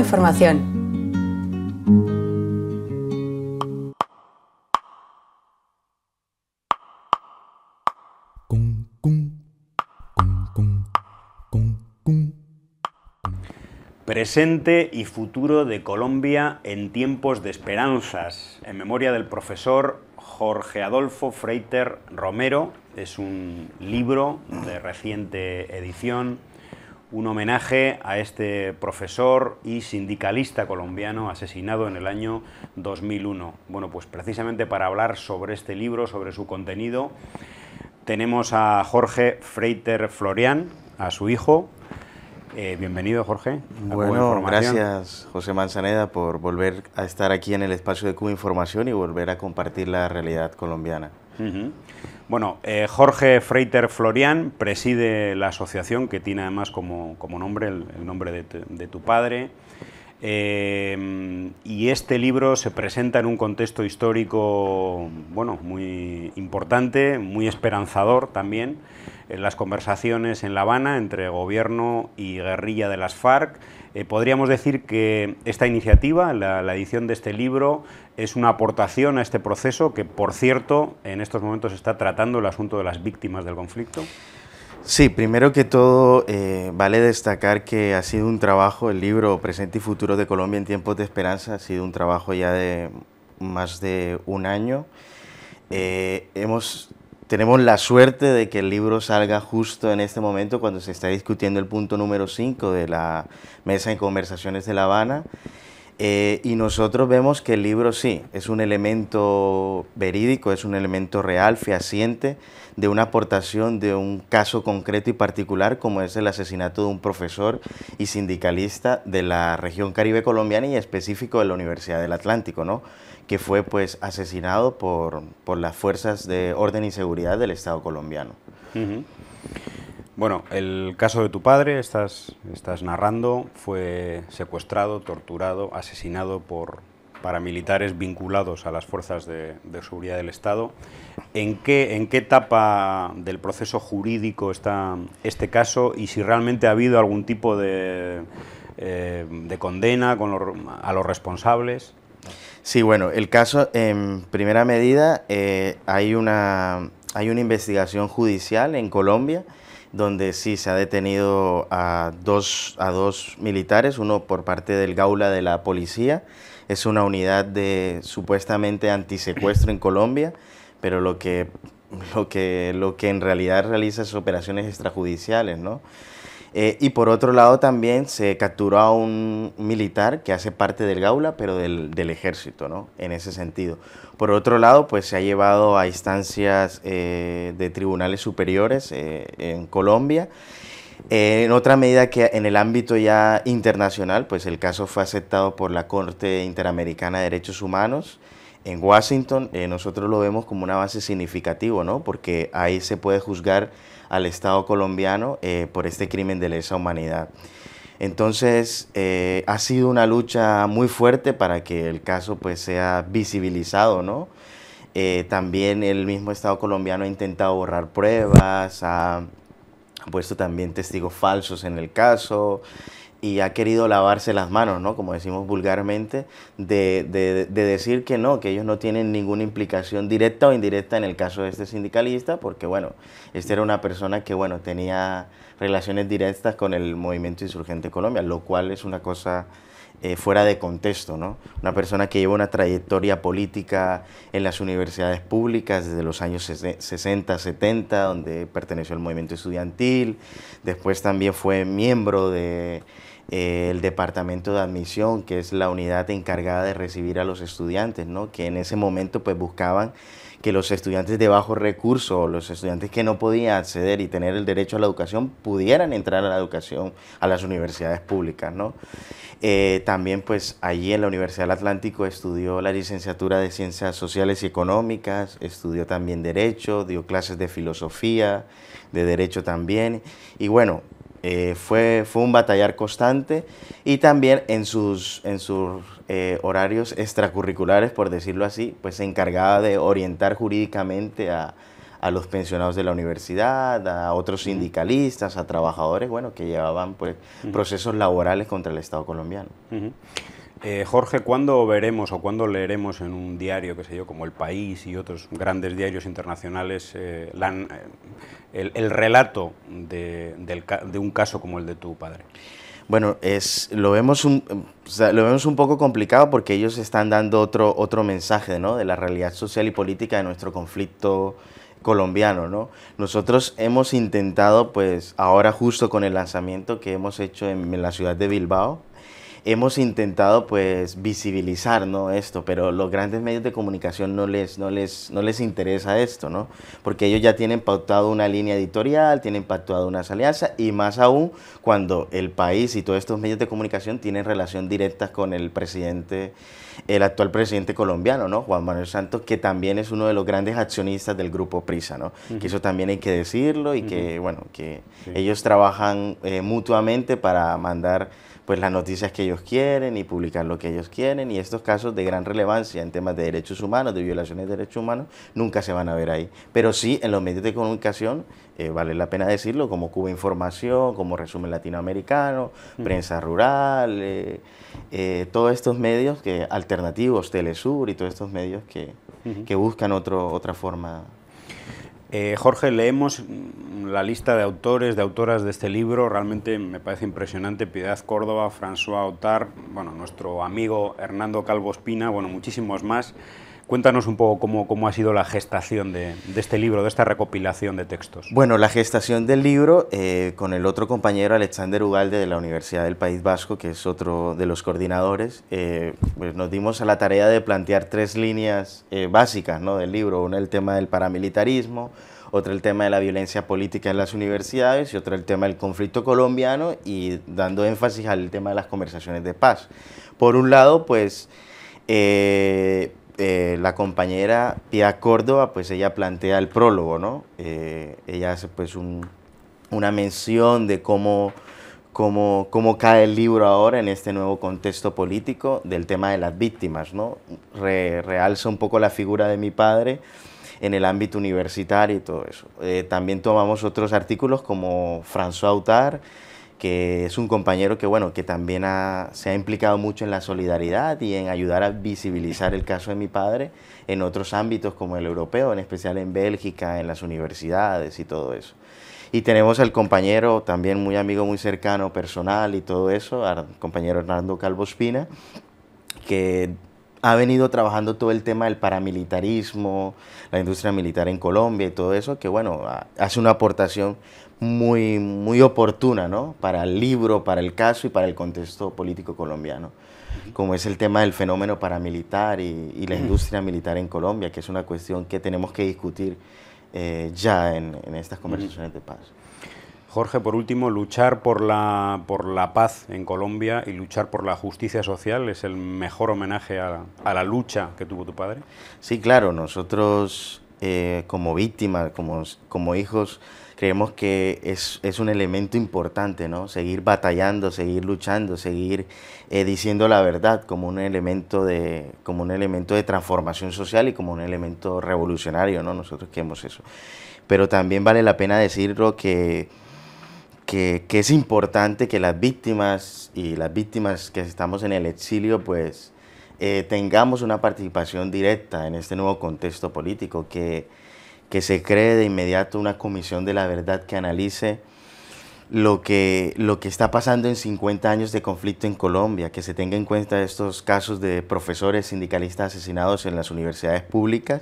Información. Presente y futuro de Colombia en tiempos de esperanzas, en memoria del profesor Jorge Adolfo Freytter Romero. Es un libro de reciente edición, un homenaje a este profesor y sindicalista colombiano asesinado en el año 2001. Bueno, pues precisamente para hablar sobre este libro, sobre su contenido, tenemos a Jorge Freytter-Florián, a su hijo. Bienvenido, Jorge. Bueno, gracias, José Manzaneda, por volver a estar aquí en el espacio de Cuba Información y volver a compartir la realidad colombiana. Bueno, Jorge Freytter-Florián preside la asociación, que tiene además como nombre el nombre de tu padre, y este libro se presenta en un contexto histórico, bueno, muy importante, muy esperanzador también. En las conversaciones en La Habana entre gobierno y guerrilla de las FARC. Podríamos decir que esta iniciativa, la edición de este libro, es una aportación a este proceso que, por cierto, en estos momentos está tratando el asunto de las víctimas del conflicto. Sí, primero que todo, vale destacar que ha sido un trabajo, el libro Presente y Futuro de Colombia en tiempos de esperanza, ha sido un trabajo ya de más de un año. Tenemos la suerte de que el libro salga justo en este momento cuando se está discutiendo el punto número 5 de la Mesa en Conversaciones de La Habana, y nosotros vemos que el libro sí, es un elemento verídico, es un elemento real, fehaciente, de una aportación de un caso concreto y particular como es el asesinato de un profesor y sindicalista de la región caribe colombiana y específico de la Universidad del Atlántico, ¿no?, que fue pues asesinado por las fuerzas de orden y seguridad del Estado colombiano. Bueno, el caso de tu padre, estás narrando, fue secuestrado, torturado, asesinado por paramilitares vinculados a las fuerzas de seguridad del Estado. ¿En qué etapa del proceso jurídico está este caso y si realmente ha habido algún tipo de condena a los responsables? Sí, bueno, el caso en primera medida, hay una investigación judicial en Colombia donde sí se ha detenido a dos militares, uno por parte del GAULA de la policía, es una unidad de supuestamente antisecuestro en Colombia, pero lo que en realidad realiza es operaciones extrajudiciales, ¿no? Y por otro lado también se capturó a un militar que hace parte del GAULA, pero del ejército, ¿no?, en ese sentido. Por otro lado, pues se ha llevado a instancias de tribunales superiores en Colombia. En otra medida que en el ámbito ya internacional, pues el caso fue aceptado por la Corte Interamericana de Derechos Humanos. En Washington, nosotros lo vemos como un avance significativo, ¿no?, porque ahí se puede juzgar al Estado colombiano por este crimen de lesa humanidad. Entonces, ha sido una lucha muy fuerte para que el caso pues sea visibilizado, ¿no? También el mismo Estado colombiano ha intentado borrar pruebas, ha puesto también testigos falsos en el caso y ha querido lavarse las manos, ¿no?, como decimos vulgarmente, de decir que no, que ellos no tienen ninguna implicación directa o indirecta en el caso de este sindicalista, porque bueno, este era una persona que bueno, tenía relaciones directas con el movimiento insurgente Colombia, lo cual es una cosa fuera de contexto, ¿no? Una persona que lleva una trayectoria política en las universidades públicas desde los años 60, 70, donde perteneció al movimiento estudiantil, después también fue miembro de el departamento de admisión, que es la unidad encargada de recibir a los estudiantes, ¿no?, que en ese momento pues buscaban que los estudiantes de bajos recursos, los estudiantes que no podían acceder y tener el derecho a la educación, pudieran entrar a la educación a las universidades públicas, ¿no? También pues allí en la Universidad del Atlántico estudió la licenciatura de Ciencias Sociales y Económicas, estudió también Derecho, dio clases de Filosofía, de Derecho también, y bueno, fue un batallar constante y también en sus horarios extracurriculares, por decirlo así, pues se encargaba de orientar jurídicamente a, a los pensionados de la universidad, a otros sindicalistas, a trabajadores, bueno, que llevaban pues, procesos laborales contra el Estado colombiano. Jorge, ¿cuándo veremos o cuándo leeremos en un diario, qué sé yo, como El País y otros grandes diarios internacionales, el relato de un caso como el de tu padre? Bueno, lo vemos un poco complicado porque ellos están dando otro mensaje, ¿no?, de la realidad social y política de nuestro conflicto colombiano, ¿no? Nosotros hemos intentado, pues ahora justo con el lanzamiento que hemos hecho en la ciudad de Bilbao, hemos intentado pues visibilizar, ¿no?, esto, pero los grandes medios de comunicación no les interesa esto, ¿no?, porque ellos ya tienen pautado una línea editorial, tienen pautado unas alianzas, y más aún cuando El País y todos estos medios de comunicación tienen relación directa con el presidente, el actual presidente colombiano, ¿no?, Juan Manuel Santos, que también es uno de los grandes accionistas del grupo Prisa, ¿no? Que eso también hay que decirlo, y que bueno, que ellos trabajan mutuamente para mandar pues las noticias que ellos quieren y publicar lo que ellos quieren, y estos casos de gran relevancia en temas de derechos humanos, de violaciones de derechos humanos, nunca se van a ver ahí. Pero sí en los medios de comunicación, vale la pena decirlo, como Cuba Información, como Resumen Latinoamericano, Prensa Rural, todos estos medios que alternativos, Telesur y todos estos medios que buscan otra forma. Jorge, leemos la lista de autores, de autoras de este libro, realmente me parece impresionante: Piedad Córdoba, François Otard, bueno, nuestro amigo Hernando Calvo Espina, bueno, muchísimos más. Cuéntanos un poco cómo ha sido la gestación de este libro, de esta recopilación de textos. Bueno, la gestación del libro con el otro compañero, Alexander Ugalde, de la Universidad del País Vasco, que es otro de los coordinadores, pues nos dimos a la tarea de plantear tres líneas básicas, ¿no?, del libro. Una, el tema del paramilitarismo; otra, el tema de la violencia política en las universidades; y otra, el tema del conflicto colombiano, y dando énfasis al tema de las conversaciones de paz. Por un lado, pues la compañera Piedad Córdoba, pues ella plantea el prólogo, ¿no? Ella hace pues una mención de cómo cae el libro ahora en este nuevo contexto político del tema de las víctimas, ¿no? Realza un poco la figura de mi padre en el ámbito universitario y todo eso. También tomamos otros artículos como François Houtart, que es un compañero que, bueno, que también se ha implicado mucho en la solidaridad y en ayudar a visibilizar el caso de mi padre en otros ámbitos como el europeo, en especial en Bélgica, en las universidades y todo eso. Y tenemos al compañero, también muy amigo, muy cercano, personal y todo eso, al compañero Hernando Calvo Espina, que ha venido trabajando todo el tema del paramilitarismo, la industria militar en Colombia y todo eso, que bueno, hace una aportación muy oportuna, ¿no?, para el libro, para el caso y para el contexto político colombiano, como es el tema del fenómeno paramilitar y la industria militar en Colombia, que es una cuestión que tenemos que discutir ya en estas conversaciones de paz. Jorge, por último, luchar por la paz en Colombia y luchar por la justicia social es el mejor homenaje a la lucha que tuvo tu padre. Sí, claro, nosotros como víctimas, como hijos, creemos que es un elemento importante, ¿no?, seguir batallando, seguir luchando, seguir diciendo la verdad como un elemento de transformación social y como un elemento revolucionario, ¿no? Nosotros creemos eso. Pero también vale la pena decirlo que es importante que las víctimas y las víctimas que estamos en el exilio pues tengamos una participación directa en este nuevo contexto político, que se cree de inmediato una comisión de la verdad que analice lo que está pasando en 50 años de conflicto en Colombia, que se tenga en cuenta estos casos de profesores sindicalistas asesinados en las universidades públicas,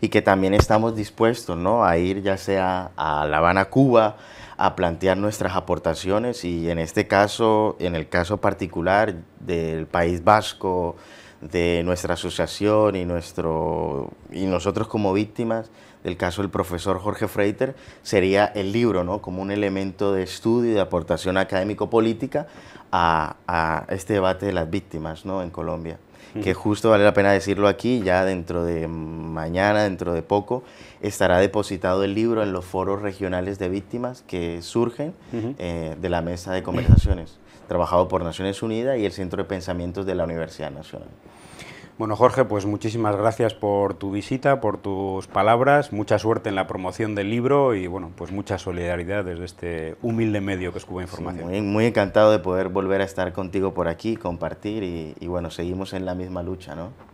y que también estamos dispuestos, ¿no?, a ir ya sea a La Habana, Cuba, a plantear nuestras aportaciones, y en este caso, en el caso particular del País Vasco, de nuestra asociación y nosotros como víctimas del caso del profesor Jorge Freytter, sería el libro, ¿no?, como un elemento de estudio y de aportación académico-política a este debate de las víctimas, ¿no?, en Colombia. Que justo vale la pena decirlo aquí, ya dentro de mañana, dentro de poco, estará depositado el libro en los foros regionales de víctimas que surgen de la mesa de conversaciones, trabajado por Naciones Unidas y el Centro de Pensamientos de la Universidad Nacional. Bueno, Jorge, pues muchísimas gracias por tu visita, por tus palabras, mucha suerte en la promoción del libro y, bueno, pues mucha solidaridad desde este humilde medio que es Cuba Información. Sí, muy encantado de poder volver a estar contigo por aquí, compartir y, bueno, seguimos en la misma lucha, ¿no?